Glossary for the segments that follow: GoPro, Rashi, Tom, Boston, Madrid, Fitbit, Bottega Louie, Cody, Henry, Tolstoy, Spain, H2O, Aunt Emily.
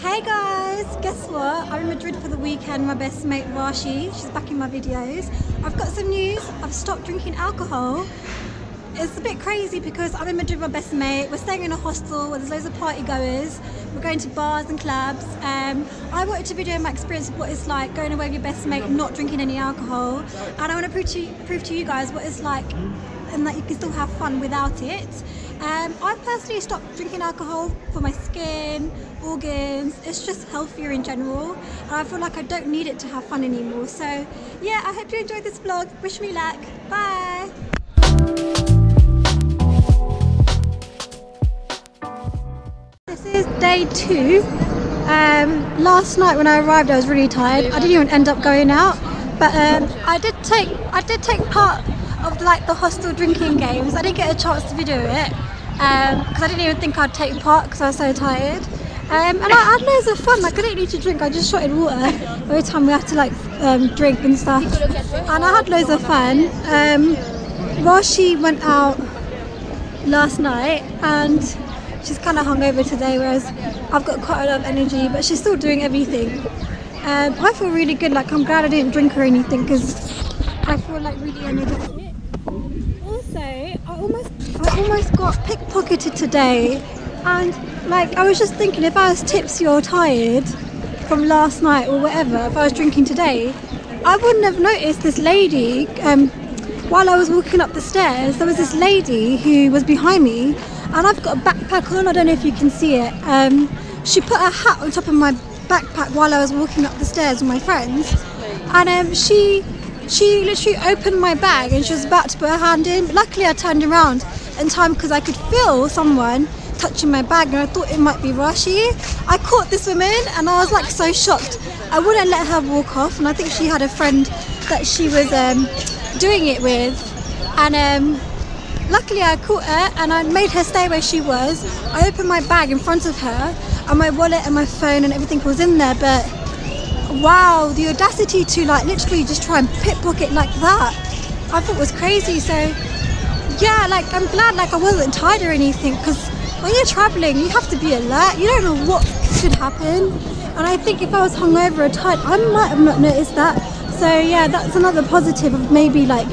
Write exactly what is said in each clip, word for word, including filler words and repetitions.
Hey guys, guess what? I'm in Madrid for the weekend. My best mate Rashi, she's back in my videos. I've got some news. I've stopped drinking alcohol. It's a bit crazy because I'm in Madrid with my best mate. We're staying in a hostel where there's loads of party goers. We're going to bars and clubs. Um, I wanted to video my experience of what it's like going away with your best mate, not drinking any alcohol. And I want to prove to you, prove to you guys what it's like and that you can still have fun without it. Um, I've personally stopped drinking alcohol for my skin, organs. It's just healthier in general. And I feel like I don't need it to have fun anymore. So yeah, I hope you enjoyed this vlog. Wish me luck. Bye. This is day two. Um, last night when I arrived, I was really tired. I didn't even end up going out, but um, I did take I did take part of like the hostel drinking games. I didn't get a chance to video it because um, I didn't even think I'd take part because I was so tired. Um, and I had loads of fun. Like I didn't need to drink. I just shot in water every time we had to like um, drink and stuff. And I had loads of fun. Um, Rashi went out last night and she's kind of hungover today, whereas I've got quite a lot of energy. But she's still doing everything. Um, I feel really good. Like I'm glad I didn't drink or anything because I feel like really energetic. Also, I almost, I almost got pickpocketed today, and like I was just thinking, if I was tipsy or tired from last night or whatever, if I was drinking today, I wouldn't have noticed this lady. Um, while I was walking up the stairs, there was this lady who was behind me, and I've got a backpack on. I don't know if you can see it. Um, she put her hat on top of my backpack while I was walking up the stairs with my friends, and um, she. She literally opened my bag and she was about to put her hand in. Luckily I turned around in time because I could feel someone touching my bag and I thought it might be Rashi. I caught this woman and I was like so shocked. I wouldn't let her walk off, and I think she had a friend that she was um, doing it with, and um, luckily I caught her and I made her stay where she was. I opened my bag in front of her and my wallet and my phone and everything was in there, but wow, the audacity to like literally just try and pickpocket like that, I thought was crazy. So yeah, like I'm glad like I wasn't tired or anything, because when you're traveling you have to be alert. You don't know what could happen, and I think if I was hungover or tired I might have not noticed that. So yeah, that's another positive of maybe like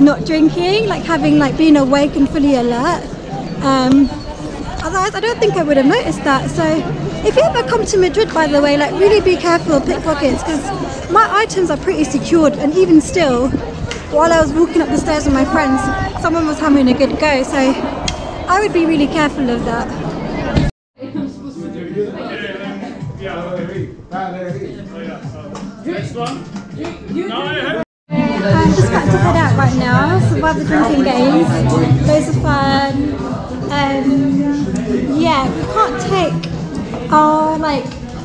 not drinking, like having like being awake and fully alert. um Otherwise, I don't think I would have noticed that. So if you ever come to Madrid, by the way, like really be careful of pickpockets, because my items are pretty secured, and even still, while I was walking up the stairs with my friends, someone was having a good go, so I would be really careful of that. I'm just about to head out right now, survive the drinking games, loads of fun. Um, yeah, we can't take our like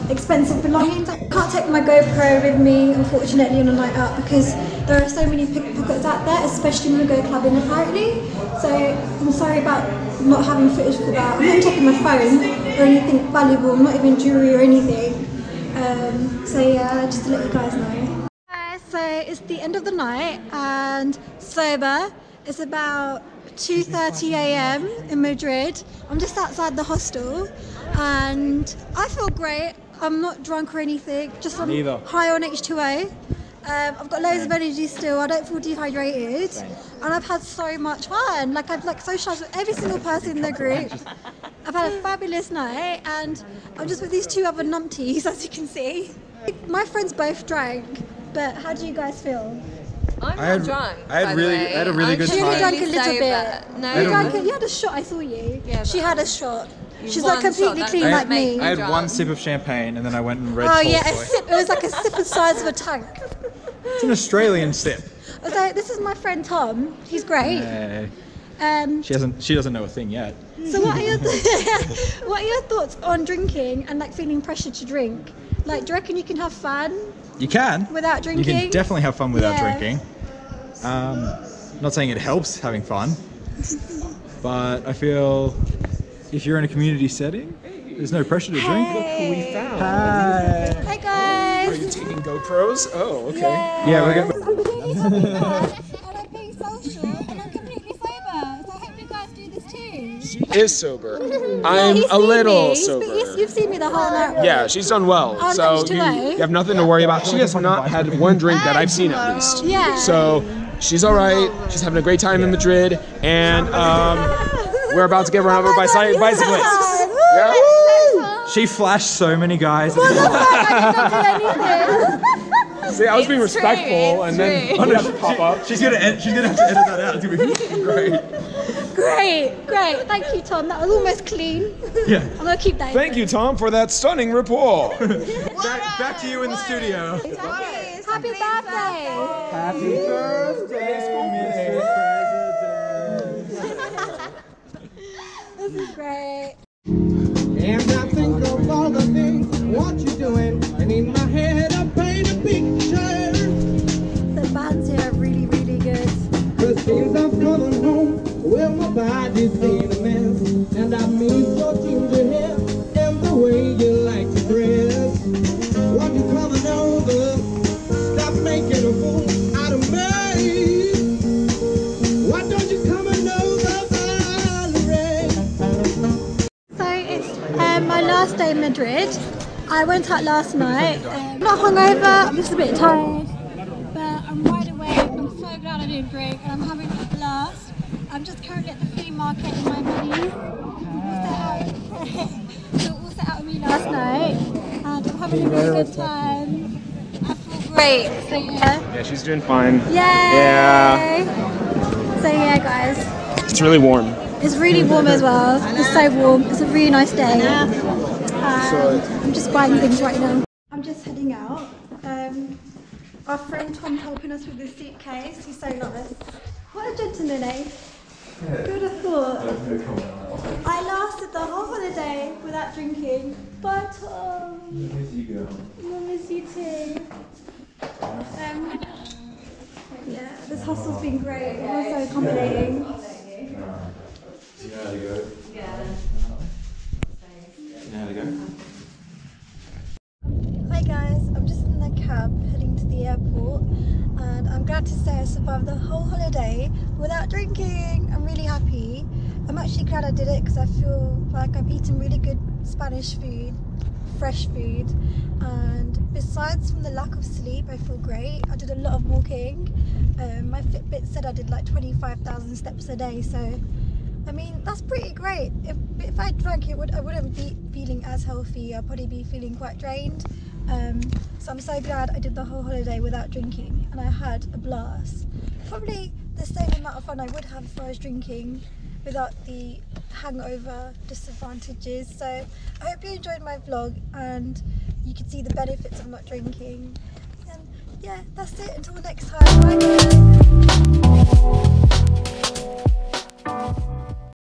expensive belongings. I can't take my GoPro with me, unfortunately, on a night out, because there are so many pickpockets out there, especially when we go clubbing apparently. So I'm sorry about not having footage for that. I'm not taking my phone or anything valuable, not even jewellery or anything. Um, so yeah, just to let you guys know. Uh, so it's the end of the night and sober. It's about two thirty a m in Madrid. I'm just outside the hostel and I feel great. I'm not drunk or anything, just I'm Neither. high on H two O. Um, I've got loads of energy still. I don't feel dehydrated, and I've had so much fun. Like I've like socialised with every single person in the group. I've had a fabulous night, and I'm just with these two other numpties, as you can see. My friends both drank, but how do you guys feel? I'm I not had, drunk. I had by really, the way. I had a really I'm good time. You drank a little bit. No, you, drank a, you had a shot. I saw you. Yeah, she had a shot. She's not completely shot, clean like me. I had drunk. one sip of champagne and then I went and read. Oh Tolstoy. yeah, a sip. It was like a sip the size of a tank. It's an Australian sip. I was like, this is my friend Tom. He's great. Hey. Um, she hasn't. She doesn't know a thing yet. So what are your what are your thoughts on drinking and like feeling pressure to drink? Like, do you reckon you can have fun? You can. Without drinking. You can definitely have fun without yeah. drinking. Um, not saying it helps having fun, but I feel if you're in a community setting, there's no pressure to drink. Hey. Look who we found. Hi. Hi guys. Are you taking GoPros? Oh, okay. Yeah, yeah we're going. I'm completely sober and I'm being social and I'm completely sober, so I hope you guys do this too. is sober. I'm no, a little me. sober. He's, you've seen me the whole night. Yeah, she's done well. Oh, so no, you, you have nothing to worry about. She has not had one drink that I've seen at least. Yeah. So she's all right. She's having a great time in Madrid, and um, we're about to get run over by bicyclists. Yeah. She flashed so many guys. What the fuck? I did not do anything. See, I was it's being respectful, true, and true. then oh, no, she, pop up. She's gonna end, she's gonna have to edit that out. It's gonna be great. Great, great. Thank you, Tom. That was almost clean. Yeah. I'm gonna keep that. Thank in you, Tom, for that stunning report. back, back to you in the studio. Happy, happy birthday. Happy birthday, Mister President. This is great. And I think of all the things, what you doing, and in my head I paint a picture. The bands here are really, really good. Cause since I've gone home, well my body's been a mess, and I miss your ginger hair, and the way you like to dress. What you coming over, stop making a fool out of me. Why don't you come and over, Valerie? So it's um, my last day in Madrid. I went out last night. Um, I'm not hungover, I'm just a bit tired, but I'm wide awake. I'm so glad I didn't drink, and I'm having a blast. I'm just currently at the flea market in my money. They were all set out with me last night, and I'm having a really good time. I feel great. So yeah. Yeah, she's doing fine. Yay! Yeah. So yeah, guys. It's really warm. It's really warm as well. It's so warm. It's a really nice day. Um, I'm just buying things right now. I'm just heading out. Um, our friend Tom's helping us with this suitcase. He's so nice. What a gentleman, eh? Yeah. Who would have thought? I lasted the whole holiday without drinking. Bye, Tom. I miss you, girl. I miss you too. Um, yeah, this hostel's been great. It was so accommodating. Yeah. Do you know how to go? Yeah. How to go. Hi guys, I'm just in the cab heading to the airport, and I'm glad to say I survived the whole holiday without drinking. I'm really happy. I'm actually glad I did it because I feel like I've eaten really good Spanish food, fresh food, and besides from the lack of sleep I feel great. I did a lot of walking. Um, my Fitbit said I did like twenty-five thousand steps a day, so I mean, that's pretty great. If, if I drank it, would, I wouldn't be feeling as healthy. I'd probably be feeling quite drained. Um, so I'm so glad I did the whole holiday without drinking, and I had a blast. Probably the same amount of fun I would have if I was drinking without the hangover disadvantages. So I hope you enjoyed my vlog and you could see the benefits of not drinking. And yeah, that's it. Until next time. Bye guys.